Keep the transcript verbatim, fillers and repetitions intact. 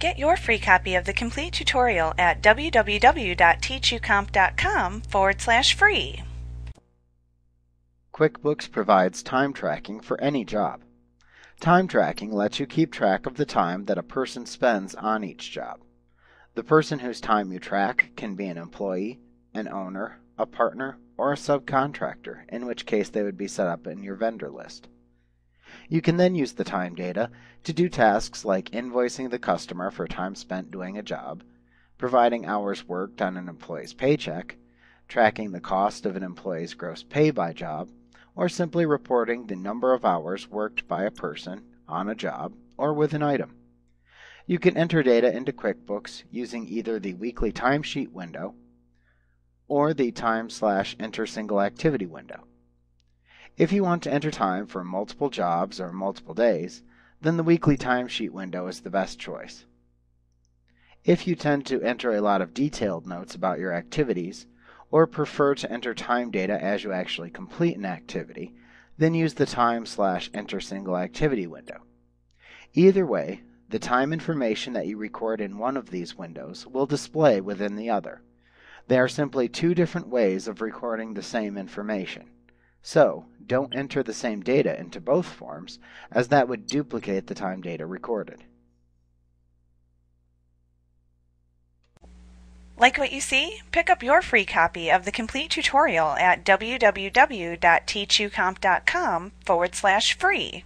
Get your free copy of the complete tutorial at w w w dot teachucomp dot com forward slash free. QuickBooks provides time tracking for any job. Time tracking lets you keep track of the time that a person spends on each job. The person whose time you track can be an employee, an owner, a partner, or a subcontractor, in which case they would be set up in your vendor list. You can then use the time data to do tasks like invoicing the customer for time spent doing a job, providing hours worked on an employee's paycheck, tracking the cost of an employee's gross pay by job, or simply reporting the number of hours worked by a person on a job or with an item. You can enter data into QuickBooks using either the weekly timesheet window or the time slash enter single activity window. If you want to enter time for multiple jobs or multiple days, then the weekly timesheet window is the best choice. If you tend to enter a lot of detailed notes about your activities, or prefer to enter time data as you actually complete an activity, then use the time slash enter single activity window. Either way, the time information that you record in one of these windows will display within the other. They are simply two different ways of recording the same information. So, don't enter the same data into both forms, as that would duplicate the time data recorded. Like what you see? Pick up your free copy of the complete tutorial at w w w dot teachucomp dot com forward slash free.